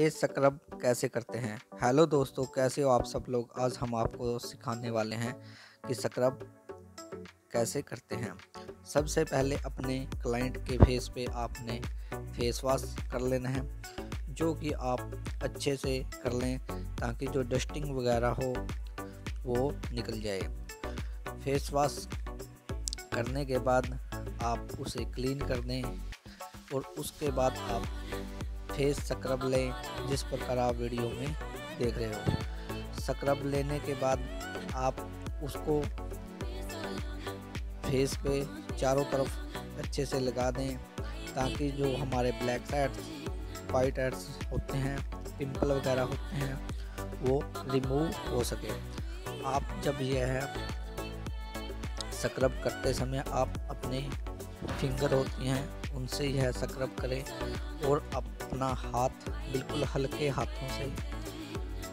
ये स्क्रब कैसे करते हैं। हेलो दोस्तों, कैसे हो आप सब लोग। आज हम आपको सिखाने वाले हैं कि स्क्रब कैसे करते हैं। सबसे पहले अपने क्लाइंट के फेस पे आपने फेस वॉश कर लेना है, जो कि आप अच्छे से कर लें ताकि जो डस्टिंग वगैरह हो वो निकल जाए। फेस वॉश करने के बाद आप उसे क्लीन कर दें और उसके बाद आप फेस स्क्रब लें, जिस प्रकार आप वीडियो में देख रहे हो। स्क्रब लेने के बाद आप उसको फेस पे चारों तरफ अच्छे से लगा दें ताकि जो हमारे ब्लैक हेड्स, वाइट हेड्स होते हैं, पिंपल वगैरह होते हैं, वो रिमूव हो सके। आप जब यह स्क्रब करते समय आप अपने फिंगर होती हैं उनसे यह स्क्रब करें और अपना हाथ बिल्कुल हल्के हाथों से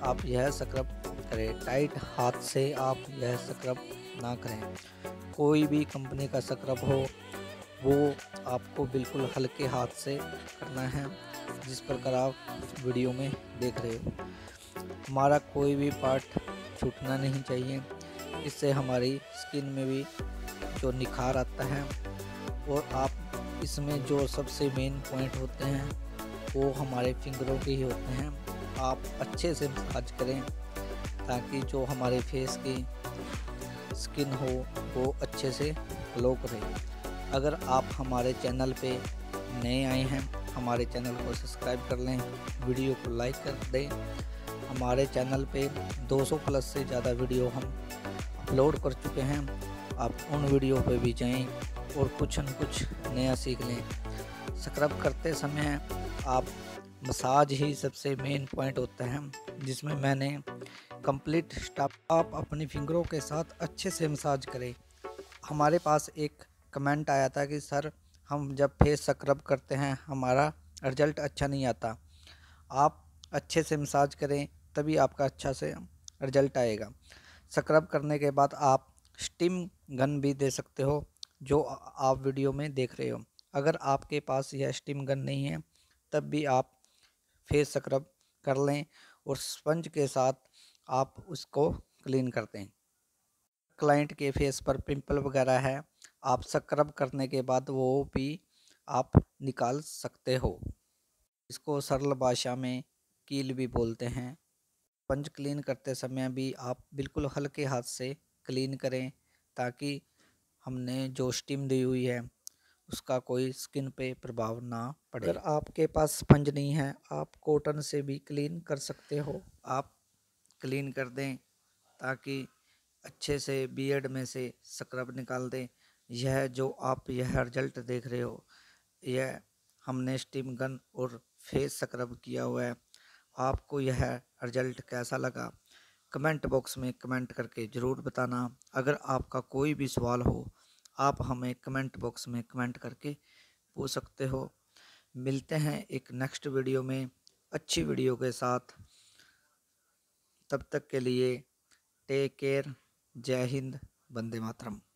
आप यह स्क्रब करें। टाइट हाथ से आप यह स्क्रब ना करें। कोई भी कंपनी का स्क्रब हो वो आपको बिल्कुल हल्के हाथ से करना है, जिस प्रकार आप वीडियो में देख रहे हो। हमारा कोई भी पार्ट छूटना नहीं चाहिए, इससे हमारी स्किन में भी जो निखार आता है। और आप इसमें जो सबसे मेन पॉइंट होते हैं वो हमारे फिंगरों के ही होते हैं। आप अच्छे से मसाज करें ताकि जो हमारे फेस की स्किन हो वो अच्छे से ग्लो करे। अगर आप हमारे चैनल पे नए आए हैं, हमारे चैनल को सब्सक्राइब कर लें, वीडियो को लाइक कर दें। हमारे चैनल पे 200 प्लस से ज़्यादा वीडियो हम अपलोड कर चुके हैं। आप उन वीडियो पे भी जाएं और कुछ न कुछ नया सीख लें। स्क्रब करते समय आप मसाज ही सबसे मेन पॉइंट होता है, जिसमें मैंने कंप्लीट स्टॉप। आप अपने फिंगरों के साथ अच्छे से मसाज करें। हमारे पास एक कमेंट आया था कि सर, हम जब फेस स्क्रब करते हैं हमारा रिजल्ट अच्छा नहीं आता। आप अच्छे से मसाज करें तभी आपका अच्छा से रिजल्ट आएगा। स्क्रब करने के बाद आप स्टीम गन भी दे सकते हो, जो आप वीडियो में देख रहे हो। अगर आपके पास यह स्टीम गन नहीं है तब भी आप फेस स्क्रब कर लें और स्पंज के साथ आप उसको क्लीन कर दें। क्लाइंट के फेस पर पिंपल वगैरह है, आप स्क्रब करने के बाद वो भी आप निकाल सकते हो। इसको सरल भाषा में कील भी बोलते हैं। स्पंज क्लीन करते समय भी आप बिल्कुल हल्के हाथ से क्लीन करें ताकि हमने जो स्टीम दी हुई है उसका कोई स्किन पे प्रभाव ना पड़े। अगर आपके पास स्पंज नहीं है आप कॉटन से भी क्लीन कर सकते हो। आप क्लीन कर दें ताकि अच्छे से बियर्ड में से स्क्रब निकाल दें। यह जो आप यह रिजल्ट देख रहे हो, यह हमने स्टीम गन और फेस स्क्रब किया हुआ है। आपको यह रिजल्ट कैसा लगा कमेंट बॉक्स में कमेंट करके ज़रूर बताना। अगर आपका कोई भी सवाल हो आप हमें कमेंट बॉक्स में कमेंट करके पूछ सकते हो। मिलते हैं एक नेक्स्ट वीडियो में अच्छी वीडियो के साथ। तब तक के लिए टेक केयर। जय हिंद, वंदे मातरम।